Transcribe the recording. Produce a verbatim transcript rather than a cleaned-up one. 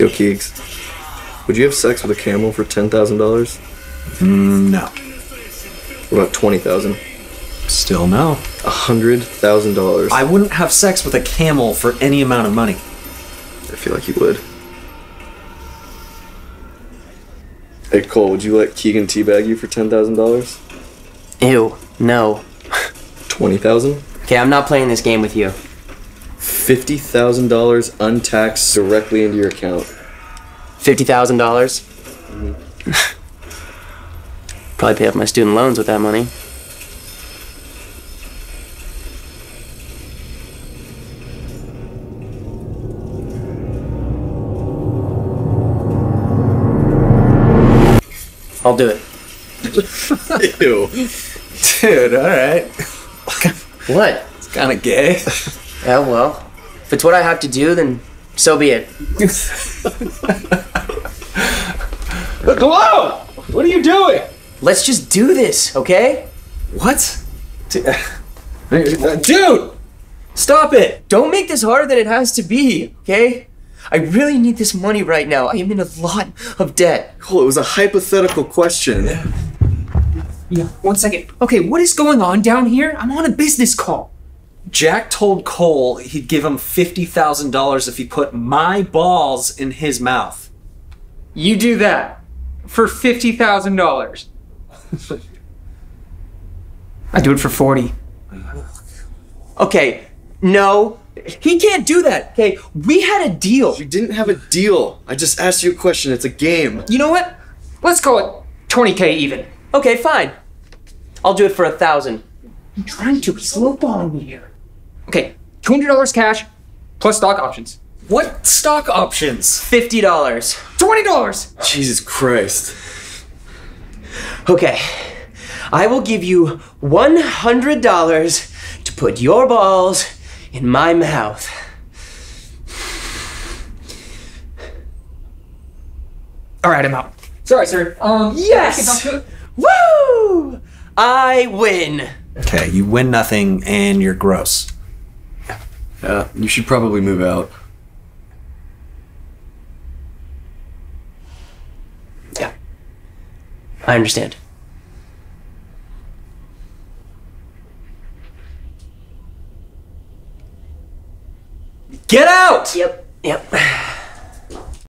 Yo, Keeks, would you have sex with a camel for ten thousand dollars? Mm, no. What about twenty thousand? Still no. A hundred thousand dollars. I wouldn't have sex with a camel for any amount of money. I feel like you would. Hey Cole, would you let Keegan teabag you for ten thousand dollars? Ew, no. Twenty thousand? Okay, I'm not playing this game with you. Fifty thousand dollars untaxed directly into your account. Fifty thousand dollars? Probably pay off my student loans with that money. I'll do it. Ew. Dude, alright. What? It's kinda gay. Yeah, well, if it's what I have to do, then so be it. Hello! What are you doing? Let's just do this, okay? What? Dude! Stop it! Don't make this harder than it has to be, okay? I really need this money right now. I am in a lot of debt. Cool, it was a hypothetical question. Yeah, one second. Okay, what is going on down here? I'm on a business call. Jack told Cole he'd give him fifty thousand dollars if he put my balls in his mouth. You do that for fifty thousand dollars. I do it for forty. Okay, no, he can't do that. Okay, we had a deal. You didn't have a deal. I just asked you a question. It's a game. You know what? Let's call it twenty K even. Okay, fine. I'll do it for a thousand. I'm trying to slowball me here. Okay, two hundred dollars cash plus stock options. What stock options? fifty dollars. twenty dollars. Jesus Christ. Okay, I will give you one hundred dollars to put your balls in my mouth. All right, I'm out. Sorry, sir. Um, yes! Woo! I win. Okay, you win nothing, and you're gross. Yeah, you should probably move out. Yeah. I understand. Get out! Yep, yep.